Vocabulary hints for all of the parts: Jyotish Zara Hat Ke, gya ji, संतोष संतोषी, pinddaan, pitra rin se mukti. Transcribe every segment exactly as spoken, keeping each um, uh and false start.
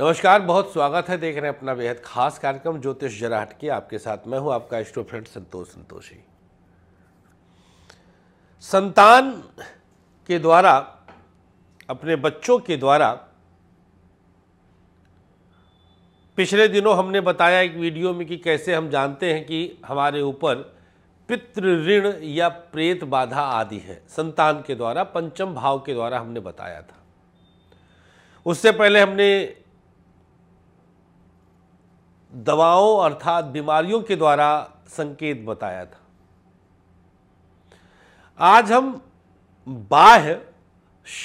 नमस्कार, बहुत स्वागत है। देख रहे हैं अपना बेहद खास कार्यक्रम ज्योतिष जरा हट के। आपके साथ मैं हूं आपका इष्ट फ्रेंड संतोष संतोषी। संतान के द्वारा, अपने बच्चों के द्वारा, पिछले दिनों हमने बताया एक वीडियो में कि कैसे हम जानते हैं कि हमारे ऊपर पितृ ऋण या प्रेत बाधा आदि है। संतान के द्वारा, पंचम भाव के द्वारा हमने बताया था। उससे पहले हमने दवाओं अर्थात बीमारियों के द्वारा संकेत बताया था। आज हम बाह्य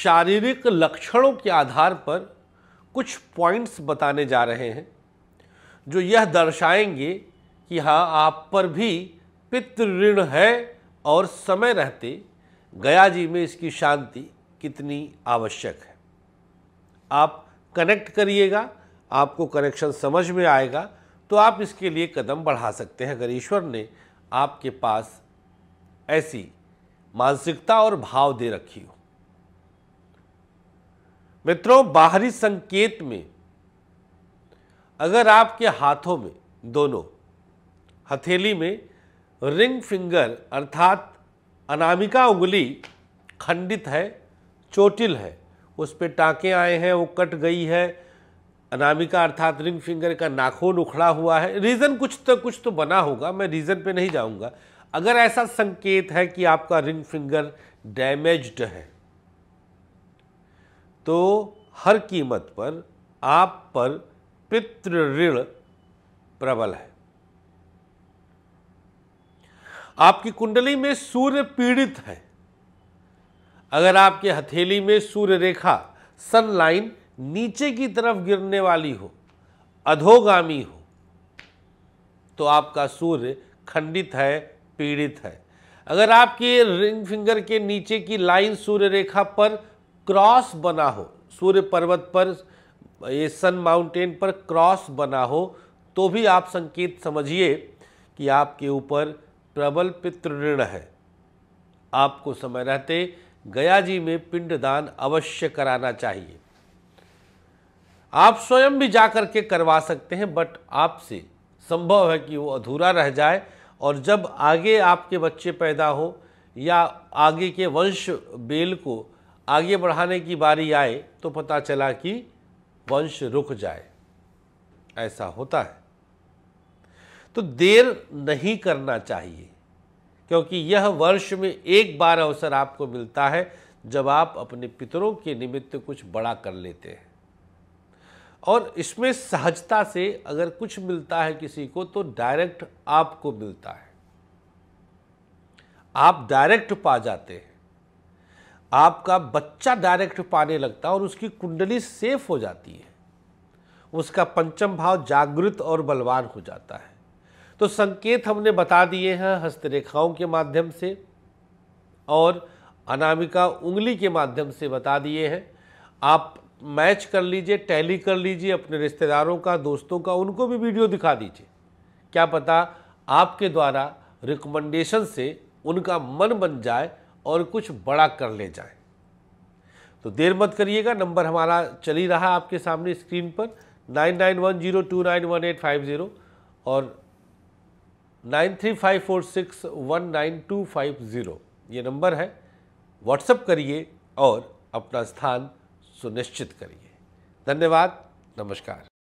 शारीरिक लक्षणों के आधार पर कुछ पॉइंट्स बताने जा रहे हैं जो यह दर्शाएंगे कि हाँ, आप पर भी पितृ ऋण है और समय रहते गया जी में इसकी शांति कितनी आवश्यक है। आप कनेक्ट करिएगा, आपको कनेक्शन समझ में आएगा तो आप इसके लिए कदम बढ़ा सकते हैं। अगर ईश्वर ने आपके पास ऐसी मानसिकता और भाव दे रखी हो। मित्रों, बाहरी संकेत में अगर आपके हाथों में, दोनों हथेली में रिंग फिंगर अर्थात अनामिका उंगली खंडित है, चोटिल है, उस पर टाँके आए हैं, वो कट गई है, अनामिका अर्थात रिंग फिंगर का नाखून उखड़ा हुआ है, रीज़न कुछ तो कुछ तो बना होगा, मैं रीज़न पे नहीं जाऊंगा। अगर ऐसा संकेत है कि आपका रिंग फिंगर डैमेज्ड है तो हर कीमत पर आप पर पितृ ऋण प्रबल है। आपकी कुंडली में सूर्य पीड़ित है। अगर आपके हथेली में सूर्य रेखा सनलाइन नीचे की तरफ गिरने वाली हो, अधोगामी हो, तो आपका सूर्य खंडित है, पीड़ित है। अगर आपके रिंग फिंगर के नीचे की लाइन सूर्य रेखा पर क्रॉस बना हो, सूर्य पर्वत पर, ये सन माउंटेन पर क्रॉस बना हो, तो भी आप संकेत समझिए कि आपके ऊपर प्रबल पितृ ऋण है। आपको समय रहते गया जी में पिंडदान अवश्य कराना चाहिए। आप स्वयं भी जा करके करवा सकते हैं, बट आपसे संभव है कि वो अधूरा रह जाए और जब आगे आपके बच्चे पैदा हो या आगे के वंश बेल को आगे बढ़ाने की बारी आए तो पता चला कि वंश रुक जाए, ऐसा होता है। तो देर नहीं करना चाहिए, क्योंकि यह वर्ष में एक बार अवसर आपको मिलता है जब आप अपने पितरों के निमित्त कुछ बड़ा कर लेते हैं। और इसमें सहजता से अगर कुछ मिलता है किसी को तो डायरेक्ट आपको मिलता है, आप डायरेक्ट पा जाते हैं, आपका बच्चा डायरेक्ट पाने लगता है और उसकी कुंडली सेफ हो जाती है, उसका पंचम भाव जागृत और बलवान हो जाता है। तो संकेत हमने बता दिए हैं हस्तरेखाओं के माध्यम से और अनामिका उंगली के माध्यम से बता दिए हैं। आप मैच कर लीजिए, टैली कर लीजिए, अपने रिश्तेदारों का, दोस्तों का, उनको भी वीडियो दिखा दीजिए। क्या पता आपके द्वारा रिकमेंडेशन से उनका मन बन जाए और कुछ बड़ा कर ले जाए। तो देर मत करिएगा। नंबर हमारा चल ही रहा आपके सामने स्क्रीन पर, nine nine one zero two nine one eight five zero और nine three five four six one nine two five zero ये नंबर है। व्हाट्सएप करिए और अपना स्थान सुनिश्चित करिए। धन्यवाद, नमस्कार।